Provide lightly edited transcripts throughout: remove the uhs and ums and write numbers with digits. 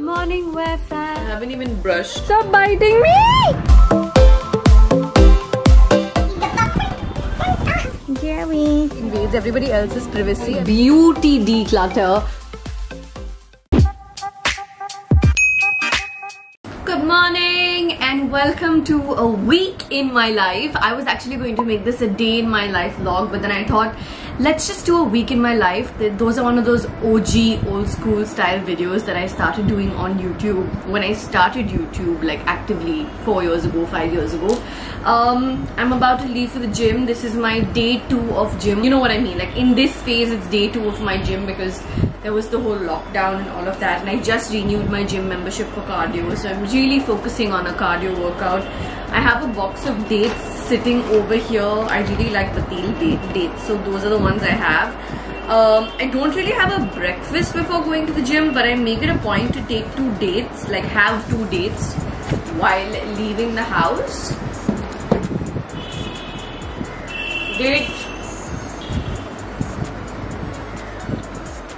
Morning, WEARfam. I haven't even brushed. Stop biting me! Gary invades everybody else's privacy. Beauty declutter. Good morning and welcome to a week in my life. I was actually going to make this a day in my life vlog, but then I thought, let's just do a week in my life. Those are one of those OG old school style videos that I started doing on YouTube when I started YouTube, like actively 5 years ago. I'm about to leave for the gym. This is my day 2 of gym. You know what I mean? Like in this phase, it's day 2 of my gym because there was the whole lockdown and all of that. And I just renewed my gym membership for cardio. So I'm really focusing on a cardio workout. I have a box of dates sitting over here. I really like patel dates. So those are the ones I have. I don't really have a breakfast before going to the gym, but I make it a point to take 2 dates, like have 2 dates while leaving the house.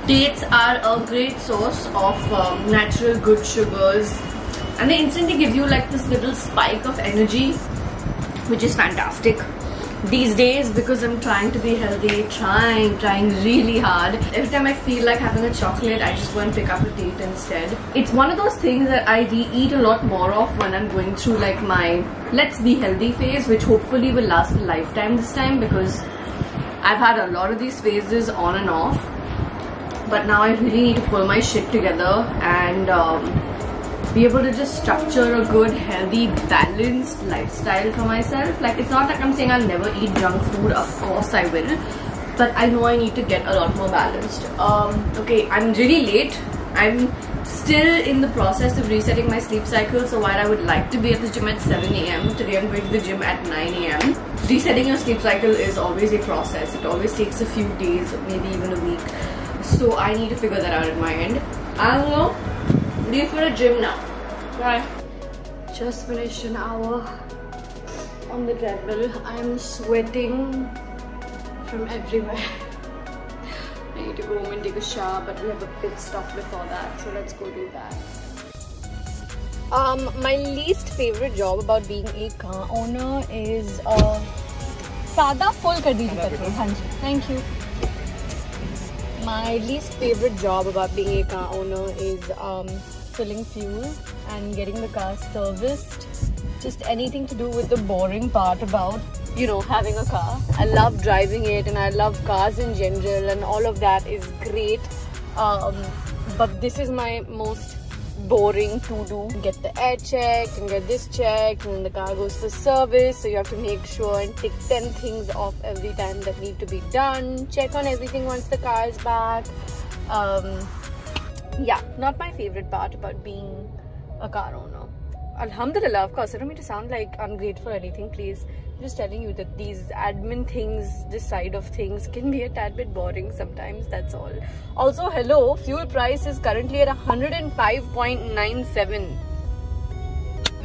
Dates are a great source of natural good sugars, and they instantly give you like this little spike of energy, which is fantastic these days because I'm trying to be healthy, trying really hard. Every time I feel like having a chocolate, I just go and pick up a date instead. It's one of those things that I eat a lot more of when I'm going through like my let's be healthy phase, which hopefully will last a lifetime this time because I've had a lot of these phases on and off. But now I really need to pull my shit together and be able to just structure a good, healthy, balanced lifestyle for myself. Like, it's not like I'm saying I'll never eat junk food. Of course I will. But I know I need to get a lot more balanced. Okay, I'm really late. I'm still in the process of resetting my sleep cycle. So while I would like to be at the gym at 7 AM, today I'm going to the gym at 9 AM. Resetting your sleep cycle is always a process. It always takes a few days, maybe even a week. So I need to figure that out at my end. I'll go leave for a gym now. Bye. Just finished an hour on the treadmill. I'm sweating from everywhere. I need to go home and take a shower, but we have a pit stop before that, so let's go do that. My least favorite job about being a car owner is sada full kar dijiye petrol. Hanji, thank you. My least favorite job about being a car owner is filling fuel and getting the car serviced. Just anything to do with the boring part about, you know, having a car. I love driving it and I love cars in general and all of that is great. But this is my most boring to do. Get the air checked and get this checked and the car goes for service, so you have to make sure and tick 10 things off every time that need to be done. Check on everything once the car is back. Yeah, not my favorite part about being a car owner. Alhamdulillah, of course, I don't mean to sound like ungrateful or anything, please. I'm just telling you that these admin things, this side of things can be a tad bit boring sometimes, that's all. Also, hello, fuel price is currently at 105.97.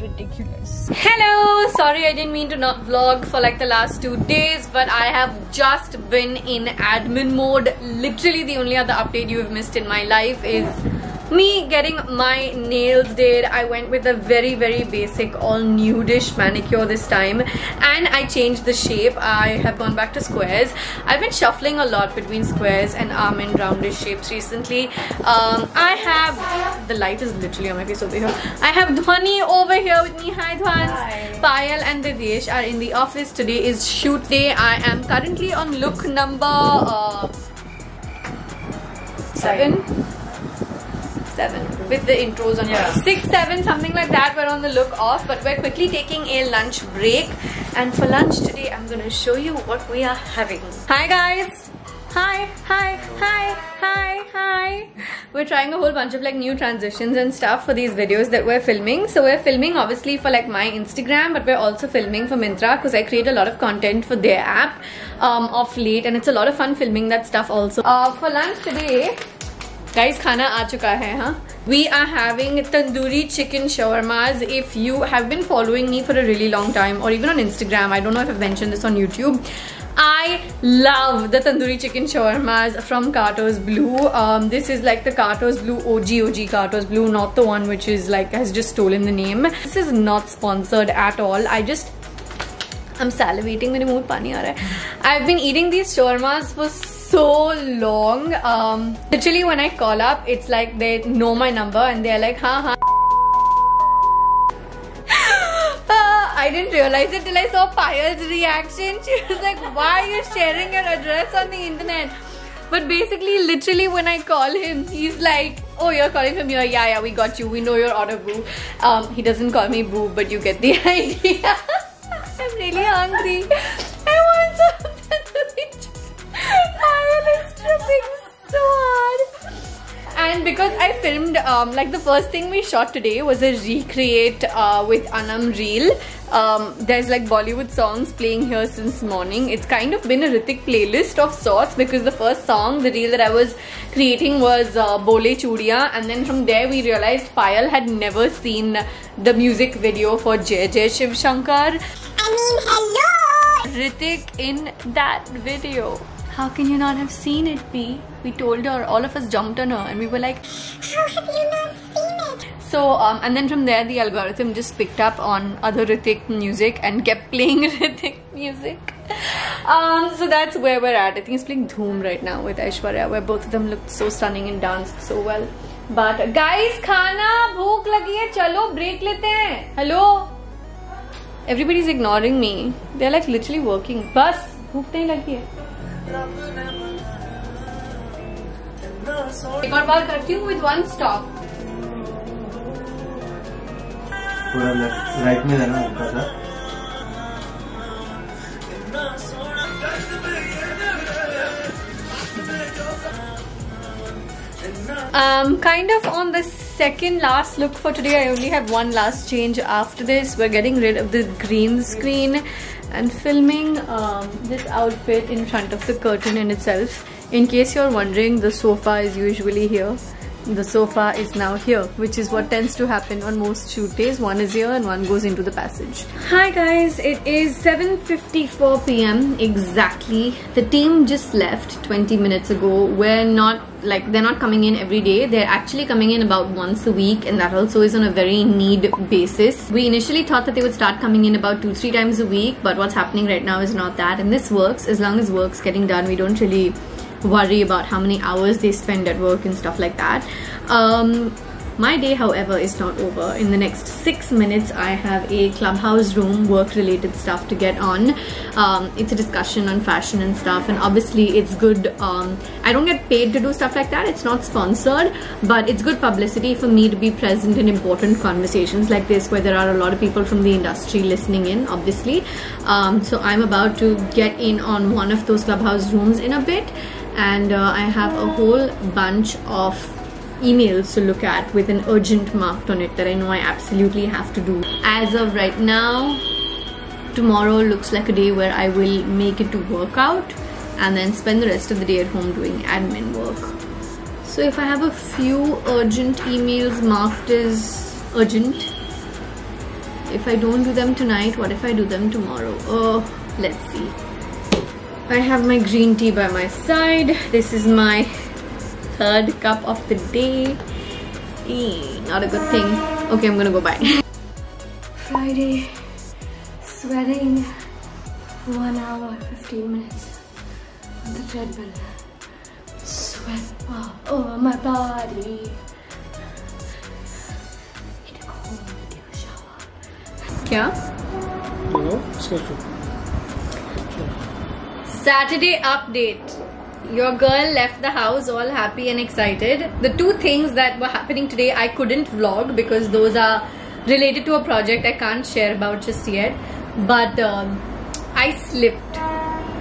Ridiculous. Hello, sorry I didn't mean to not vlog for like the last 2 days, but I have just been in admin mode. Literally the only other update you have missed in my life is me getting my nails did. I went with a very basic all nudish manicure this time and I changed the shape. I have gone back to squares. I've been shuffling a lot between squares and almond roundish shapes recently. I have, the light is literally on my face over here. I have Dhwani over here with me. Hi Dhwans. Payal and Divyesh are in the office. Today is shoot day. I am currently on look number 7 with the intros on, yeah. 6, 7 something like that. We're on the look off, but we're quickly taking a lunch break, and for lunch today I'm gonna show you what we are having. Hi guys. Hi. We're trying a whole bunch of like new transitions and stuff for these videos that we're filming. So we're filming obviously for like my Instagram, but we're also filming for Myntra because I create a lot of content for their app of late, and it's a lot of fun filming that stuff also. For lunch today guys खाना आ चुका है हाँ। We are having tandoori chicken shawarmas. If you have been following me for a really long time और even on Instagram, I don't know if I mention this on YouTube, I love the tandoori chicken shawarmas from Carter's Blue. This is like the Carter's Blue OG Carter's Blue, not the one which is like has just stolen the name. This is not sponsored at all. I'm salivating, मेरे मुँह में पानी आ रहा है. I've been eating these shawarmas for so long. Literally when I call up, it's like they know my number and they're like, हाँ. I didn't realize it till I saw Payal's reaction. She was like, "Why are you sharing your address on the internet?" But basically, literally, when I call him, he's like, "Oh, you're calling from here? Yeah, we got you. We know your order, boo." He doesn't call me boo, but you get the idea. I'm really hungry. I want something. Payal is tripping so hard. And because I filmed like the first thing we shot today was a recreate with Anam reel. There's like Bollywood songs playing here since morning. It's kind of been a Hrithik playlist of sorts because the first song, the reel that I was creating was Bole Chudiya, and then from there we realized Payal had never seen the music video for Jai Jai Shiv Shankar. I mean, hello! Hrithik in that video. How can you not have seen it, P? We told her, all of us jumped on her and we were like, how have you not seen it? So, and then from there the algorithm just picked up on other Hrithik music and kept playing Hrithik music. So that's where we're at. I think he's playing Dhoom right now with Aishwarya, where both of them looked so stunning and danced so well. But guys, khana bhook lagi hai, chalo break lete hain. Hello? Everybody's ignoring me. They're like literally working. Bas bhook nahi lagi hai. एक और बार करती हूँ with one stop. थोड़ा right में रहना ऊपर था. Kind of on the second last look for today. I only have one last change after this. We're getting rid of the green screen and filming this outfit in front of the curtain in itself. In case you're wondering, the sofa is usually here. The sofa is now here, which is what tends to happen on most shoot days. One is here and one goes into the passage. Hi guys, it is 7:54 PM exactly. The team just left 20 minutes ago. They're not coming in every day. They're actually coming in about once a week, and that also is on a very need basis. We initially thought that they would start coming in about 2-3 times a week, but what's happening right now is not that. And this works as long as work's getting done. We don't really worry about how many hours they spend at work and stuff like that. My day, however, is not over. In the next 6 minutes, I have a Clubhouse room, work-related stuff to get on. It's a discussion on fashion and stuff, and obviously it's good. I don't get paid to do stuff like that. It's not sponsored, but it's good publicity for me to be present in important conversations like this, where there are a lot of people from the industry listening in, obviously. So I'm about to get in on one of those Clubhouse rooms in a bit, and I have a whole bunch of emails to look at with an urgent marked on it that I know I absolutely have to do. As of right now, tomorrow looks like a day where I will make it to work out and then spend the rest of the day at home doing admin work. So if I have a few urgent emails marked as urgent, if I don't do them tonight, what if I do them tomorrow? Let's see. I have my green tea by my side. This is my third cup of the day. Not a good thing. Okay, I'm gonna go bye. Friday, sweating, 1 hour, 15 minutes on the treadmill. Sweat all over my body. Need to go home and take a shower. Kya? Hello, schedule. Saturday update. Your girl left the house all happy and excited. The two things that were happening today I couldn't vlog because those are related to a project I can't share about just yet. But I slipped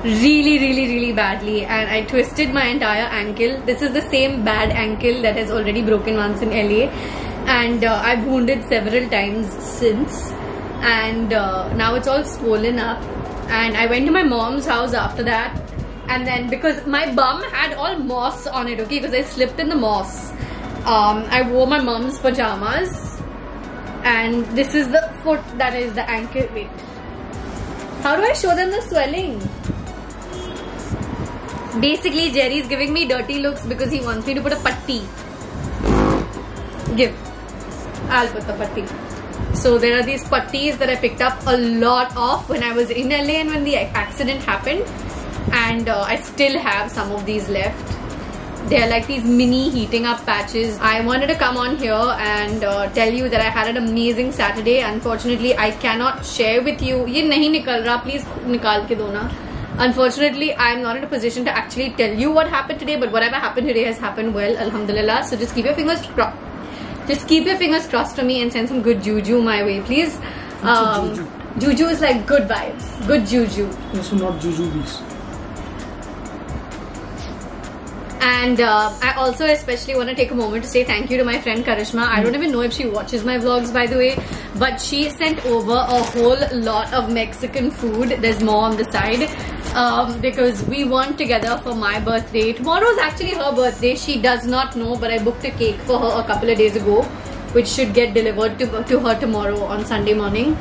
really badly and I twisted my entire ankle. This is the same bad ankle that has already broken once in LA, and I've wounded several times since, and now it's all swollen up. And I went to my mom's house after that and then because my bum had all moss on it, okay, because I slipped in the moss. I wore my mom's pajamas, and this is the foot, that is the ankle. Wait, how do I show them the swelling? Basically, Jerry's giving me dirty looks because he wants me to put a patti. Give. I'll put the patti. So there are these pattis that I picked up a lot of when I was in LA and when the accident happened, and I still have some of these left. They are like these mini heating up patches. I wanted to come on here and tell you that I had an amazing Saturday. Unfortunately, I cannot share with you. ये नहीं निकल रहा, please निकाल के दो ना. Unfortunately, I am not in a position to actually tell you what happened today, but whatever happened today has happened well, alhamdulillah. So just keep your fingers crossed. Just keep your fingers crossed for me and send some good juju my way, please. Juju is like good vibes, good juju. Yes, not juju, please. And I also especially want to take a moment to say thank you to my friend Karishma. I don't even know if she watches my vlogs, by the way, but she sent over a whole lot of Mexican food. There's more on the side. Because we weren't together for my birthday. Tomorrow's actually her birthday. She does not know, but I booked a cake for her a couple of days ago, which should get delivered to her tomorrow on Sunday morning.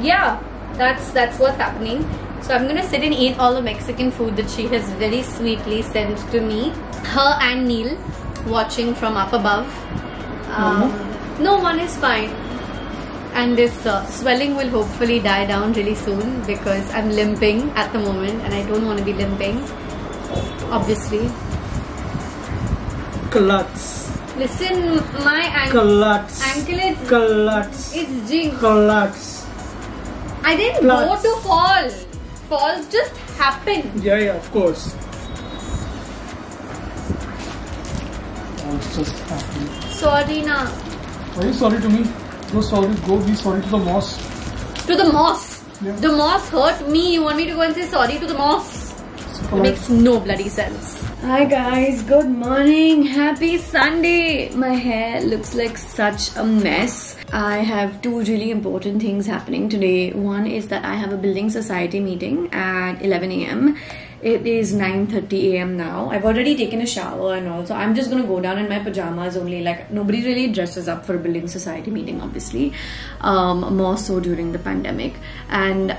Yeah, that's what's happening. So I'm gonna sit and eat all the Mexican food that she has very sweetly sent to me. Her and Neil watching from up above. No, one is fine. And this swelling will hopefully die down really soon because I'm limping at the moment and I don't want to be limping, obviously. Clutz. Listen, my ankle is jinx. Clutz. I didn't go to fall. Falls just happen. Yeah, yeah, of course. Falls just happen. Sorry, na. Why are you sorry to me? No, sorry, go be sorry to the moss. To the moss? Yeah. The moss hurt me. You want me to go and say sorry to the moss? It makes no bloody sense. Hi guys, good morning. Happy Sunday. My hair looks like such a mess. I have two really important things happening today. One is that I have a building society meeting at 11 AM. It is 9:30 AM now. I've already taken a shower and all, so I'm just gonna go down in my pajamas only. Like, nobody really dresses up for a building society meeting, obviously, more so during the pandemic. And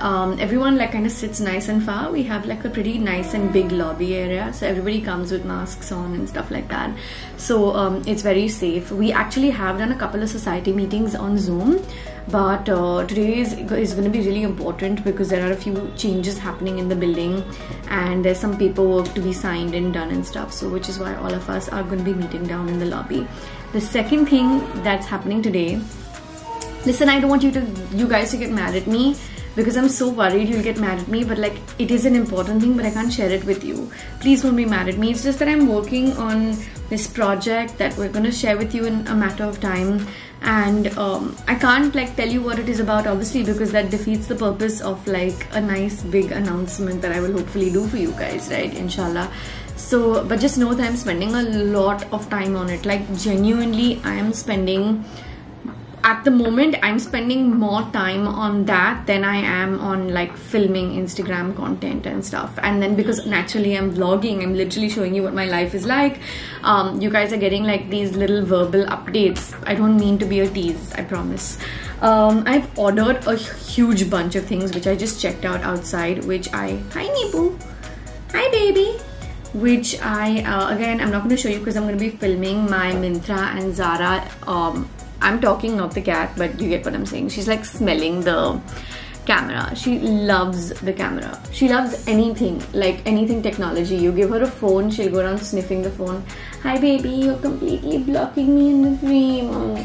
everyone like kind of sits nice and far. We have like a pretty nice and big lobby area, so everybody comes with masks on and stuff like that. So it's very safe. We actually have done a couple of society meetings on Zoom, but today is going to be really important because there are a few changes happening in the building and there's some paperwork to be signed and done and stuff, so which is why all of us are going to be meeting down in the lobby. The second thing that's happening today, listen, I don't want you guys to get mad at me because I'm so worried you'll get mad at me, but like it is an important thing, but I can't share it with you. Please don't be mad at me. It's just that I'm working on this project that we're going to share with you in a matter of time, and I can't like tell you what it is about, obviously, because that defeats the purpose of like a nice big announcement that I will hopefully do for you guys, right, inshallah. So but just know that I'm spending a lot of time on it. Like genuinely, I am spending, at the moment I'm spending more time on that than I am on like filming Instagram content and stuff. And then because naturally I'm vlogging, I'm literally showing you what my life is like. You guys are getting like these little verbal updates. I don't mean to be a tease, I promise. I've ordered a huge bunch of things which I just checked out outside, which I, hi Neepu, hi baby, which I again, I'm not going to show you because I'm going to be filming my Myntra and Zara. I'm talking, not the cat, but you get what I'm saying. She's like smelling the camera. She loves the camera. She loves anything, like anything technology. You give her a phone, she'll go around sniffing the phone. Hi baby, you're completely blocking me in the dream.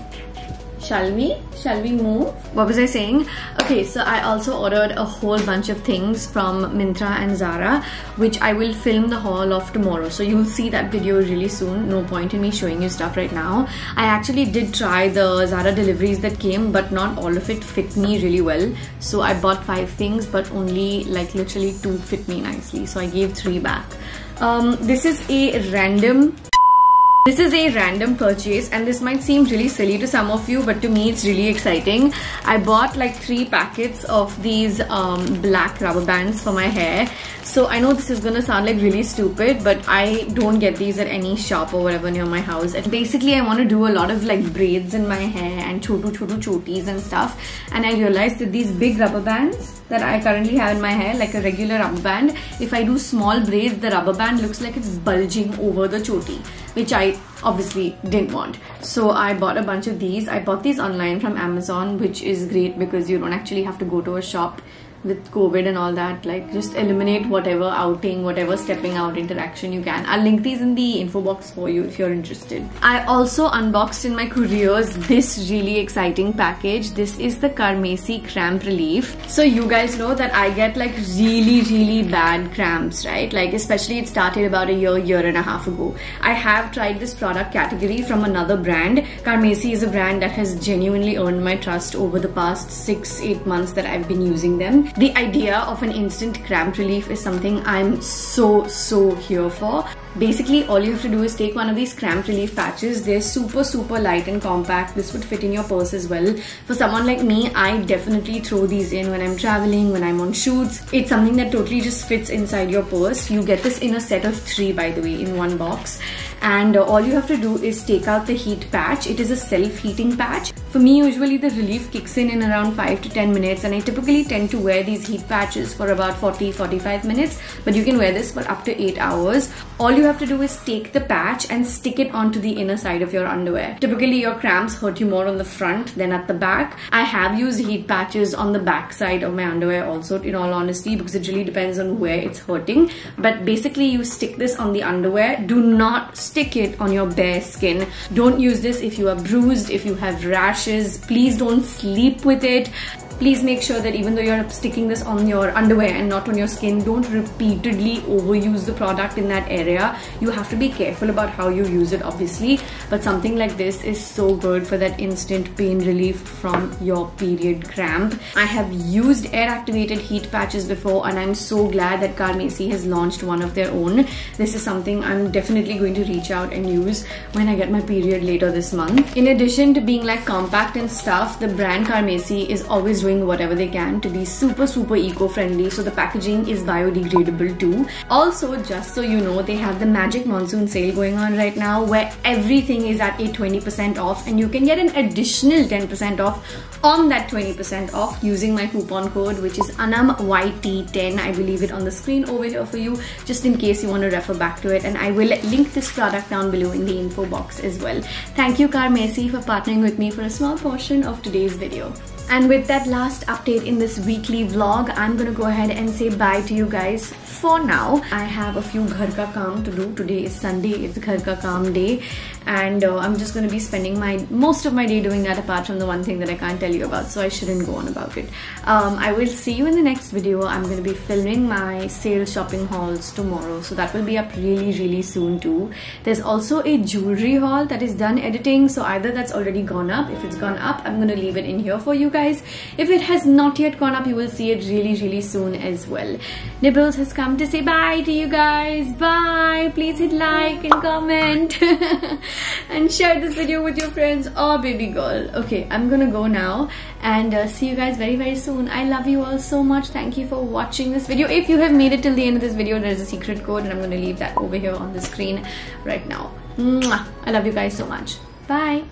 Shall we move? What was I saying? Okay, so I also ordered a whole bunch of things from Myntra and Zara, which I will film the haul of tomorrow. So you'll see that video really soon. No point in me showing you stuff right now. I actually did try the Zara deliveries that came, but not all of it fit me really well. So I bought 5 things, but only like literally 2 fit me nicely. So I gave 3 back. This is a random This is a random purchase and this might seem really silly to some of you, but to me it's really exciting. I bought like 3 packets of these black rubber bands for my hair. So I know this is gonna sound like really stupid, but I don't get these at any shop or whatever near my house. And basically I want to do a lot of like braids in my hair and chotis and stuff, and I realized that these big rubber bands that I currently have in my hair, like a regular rubber band, if I do small braids, the rubber band looks like it's bulging over the choti, which I obviously didn't want. So I bought a bunch of these. I bought these online from Amazon, which is great because you don't actually have to go to a shop with COVID and all that. Like, just eliminate whatever outing, whatever stepping out interaction you can. I'll link these in the info box for you if you're interested. I also unboxed in my couriers this really exciting package. This is the Carmesi cramp relief. So you guys know that I get like really bad cramps, right? Like, especially it started about a year and a half ago. I have tried this product category from another brand. Carmesi is a brand that has genuinely earned my trust over the past 6-8 months that I've been using them. The idea of an instant cramp relief is something I'm so here for. Basically, all you have to do is take one of these cramp relief patches. They're super light and compact. This would fit in your purse as well. For someone like me, I definitely throw these in when I'm traveling, when I'm on shoots. It's something that totally just fits inside your purse. You get this in a set of 3, by the way, in one box. And all you have to do is take out the heat patch. It is a self-heating patch. For me, usually the relief kicks in around 5 to 10 minutes, and I typically tend to wear these heat patches for about 40-45 minutes, but you can wear this for up to 8 hours. All you have to do is take the patch and stick it onto the inner side of your underwear. Typically, your cramps hurt you more on the front than at the back. I have used heat patches on the back side of my underwear also, in all honesty, because it really depends on where it's hurting. But basically, you stick this on the underwear. Do not stick it on your bare skin. Don't use this if you are bruised, if you have rashes. Please don't sleep with it. Please make sure that even though you're sticking this on your underwear and not on your skin, don't repeatedly overuse the product in that area. You have to be careful about how you use it, obviously, but something like this is so good for that instant pain relief from your period cramp. I have used air-activated heat patches before, and I'm so glad that Carmesi has launched one of their own. This is something I'm definitely going to reach out and use when I get my period later this month. In addition to being like compact and stuff, the brand Carmesi is always doing whatever they can to be super eco-friendly, so the packaging is biodegradable too. Also, just so you know, they have the Magic Monsoon sale going on right now, where everything is at a 20% off, and you can get an additional 10% off on that 20% off using my coupon code, which is AANAMYT10. I will leave it on the screen over here for you, just in case you want to refer back to it, and I will link this product down below in the info box as well. Thank you, Carmesi, for partnering with me for a small portion of today's video. And with that last update in this weekly vlog, I'm gonna go ahead and say bye to you guys for now. I have a few ghar ka kaam to do. Today is Sunday, it's ghar ka kaam day. And I'm just gonna be spending most of my day doing that, apart from the one thing that I can't tell you about, so I shouldn't go on about it. I will see you in the next video. I'm gonna be filming my sale shopping hauls tomorrow, so that will be up really soon too. There's also a jewelry haul that is done editing, so either that's already gone up. If it's gone up, I'm gonna leave it in here for you guys. If it has not yet gone up, you will see it really soon as well. Nibbles has come to say bye to you guys. Bye. Please hit like and comment and share this video with your friends. Oh, baby girl. Okay, I'm gonna go now, and see you guys very soon. I love you all so much. Thank you for watching this video. If you have made it till the end of this video, there's a secret code, and I'm gonna leave that over here on the screen right now. Mwah. I love you guys so much. Bye.